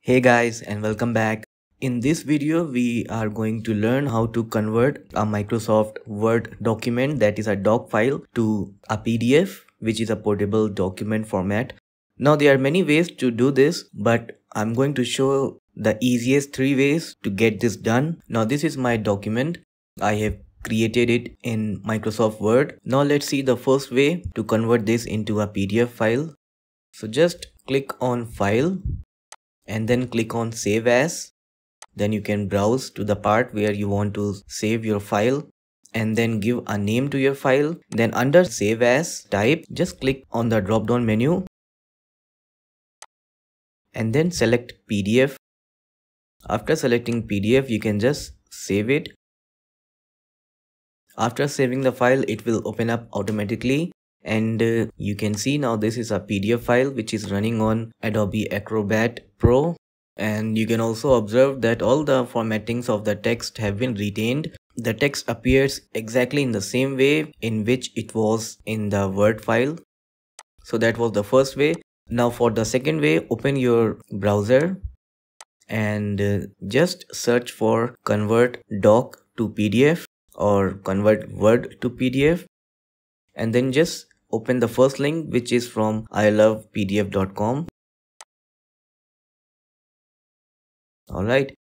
Hey guys, and welcome back. In this video we are going to learn how to convert a Microsoft Word document, that is a doc file, to a PDF, which is a portable document format. Now there are many ways to do this, but I'm going to show the easiest three ways to get this done. Now this is my document. I have created it in Microsoft Word. Now let's see the first way to convert this into a PDF file. So just click on File and then click on Save As. Then you can browse to the part where you want to save your file and then give a name to your file. Then under Save As type, just click on the drop down menu and then select PDF. After selecting PDF, you can just save it. After saving the file, it will open up automatically. And you can see now this is a PDF file which is running on Adobe Acrobat Pro. And you can also observe that all the formattings of the text have been retained. The text appears exactly in the same way in which it was in the Word file. So that was the first way. Now for the second way, open your browser and just search for convert doc to PDF or convert Word to PDF. And then just open the first link, which is from ilovepdf.com. Alright,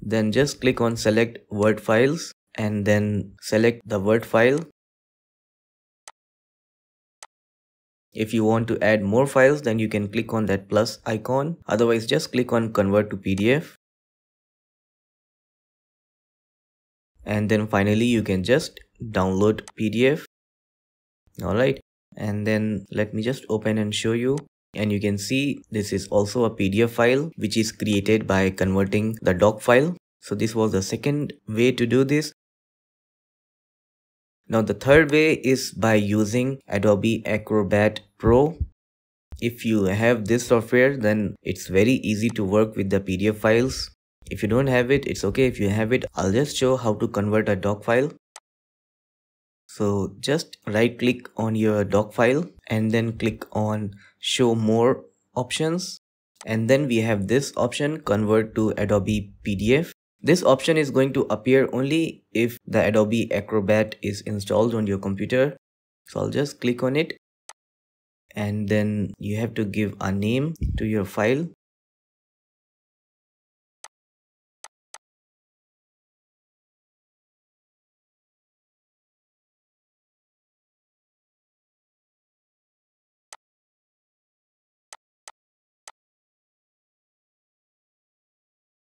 then just click on select Word files and then select the Word file. If you want to add more files, then you can click on that plus icon. Otherwise, just click on convert to PDF. And then finally, you can just download PDF. Alright, and then let me just open and show you. And you can see this is also a PDF file which is created by converting the doc file. So this was the second way to do this. Now the third way is by using Adobe Acrobat Pro. If you have this software, then it's very easy to work with the PDF files. If you don't have it, it's okay. If you have it, I'll just show how to convert a doc file. So just right click on your doc file and then click on show more options, and then we have this option, convert to Adobe PDF. This option is going to appear only if the Adobe Acrobat is installed on your computer. So I'll just click on it and then you have to give a name to your file.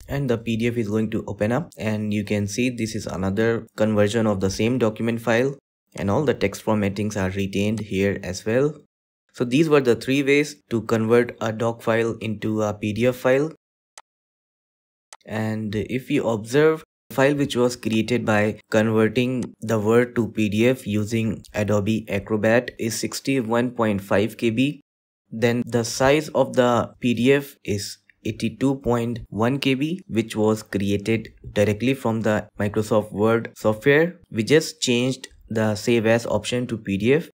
And the PDF is going to open up, and you can see this is another conversion of the same document file, and all the text formattings are retained here as well. So these were the three ways to convert a doc file into a PDF file. And if you observe, the file which was created by converting the Word to PDF using Adobe Acrobat is 61.5 KB. Then the size of the PDF is 82.1 KB, which was created directly from the Microsoft Word software. We just changed the save as option to PDF.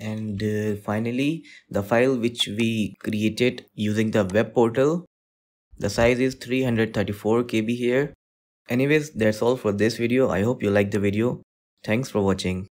And finally, the file which we created using the web portal, the size is 334 KB here. Anyways, that's all for this video. I hope you liked the video. Thanks for watching.